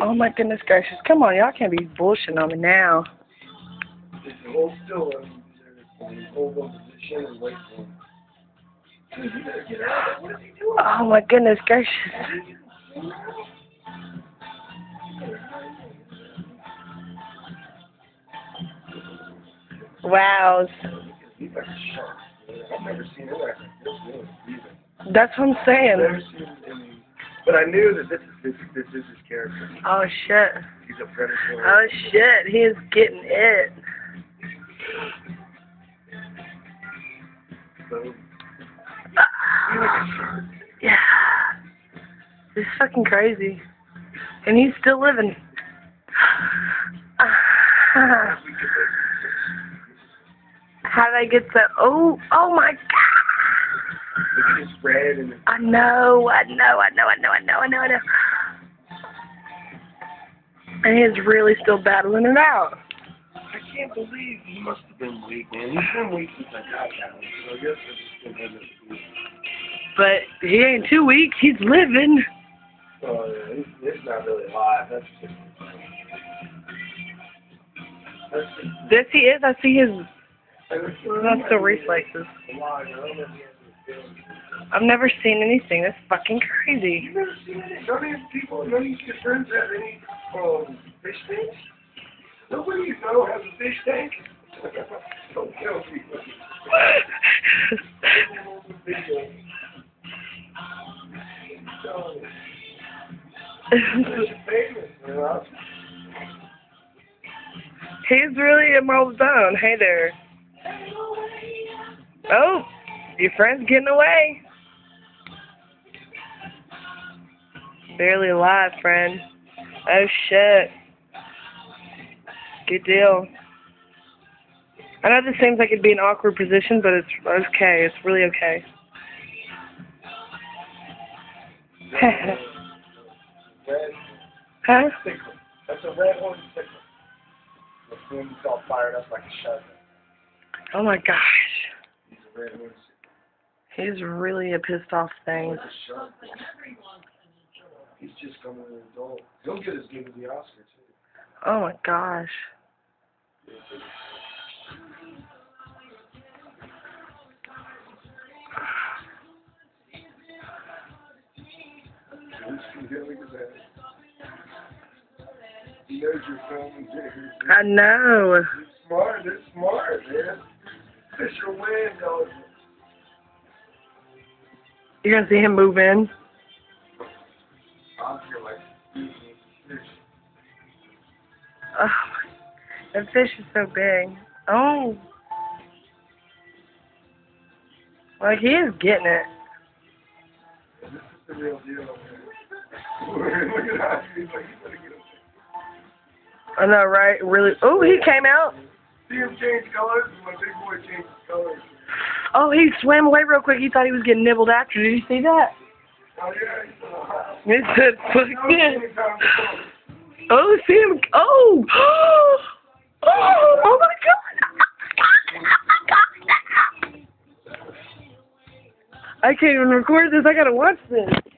Oh my goodness gracious. Come on, y'all can't be bullshitting on me now. Just hold still and hold on position and wait for him. You better get out. What is he doing? Oh my goodness gracious. Wows. I've never seen it like this. That's what I'm saying. But I knew that this is his character. Oh shit. He's a predatory. Oh shit, he is getting it. So, yeah. It's fucking crazy. And he's still living. How did I get so oh my god. And I know. And he's really still battling it out. I can't believe he must have been weak, man. He's been weak since I got that. So I guess I just been weak. But he ain't too weak. He's living. Oh yeah, it's not really live. That's just. This he is. I see his. That's the reflexes. I've never seen anything that's fucking crazy. You've never seen anything. Don't even people, none of your friends have any fish tanks? Nobody you know has a fish tank? Don't tell people. He's really in my zone. Hey there. Oh! Your friend's getting away. Barely alive, friend. Oh, shit. Good deal. I know this seems like it'd be an awkward position, but it's okay. It's really okay. Huh? That's a red horn sickle. The food is all fired up like a shotgun. Oh, my gosh. He's a red horn sickle. He's really a pissed off thing. He's just coming to an adult. He'll get his game of the Oscar, too. Oh, my gosh. I know. They're smart, man. Fisher Wayne knows it. You're going to see him move in. Oh, that fish is so big. Oh. Like, he is getting it. This is the real deal. Look at how he's like, he's going to get him. I know, right? Really? Oh, he came out. See him change colors? My big boy changed colors. Oh, he swam away real quick. He thought he was getting nibbled after. Did you see that? Oh, yeah. He said, fuck this. Oh, see him. Oh. Oh, my God. I can't even record this. I got to watch this.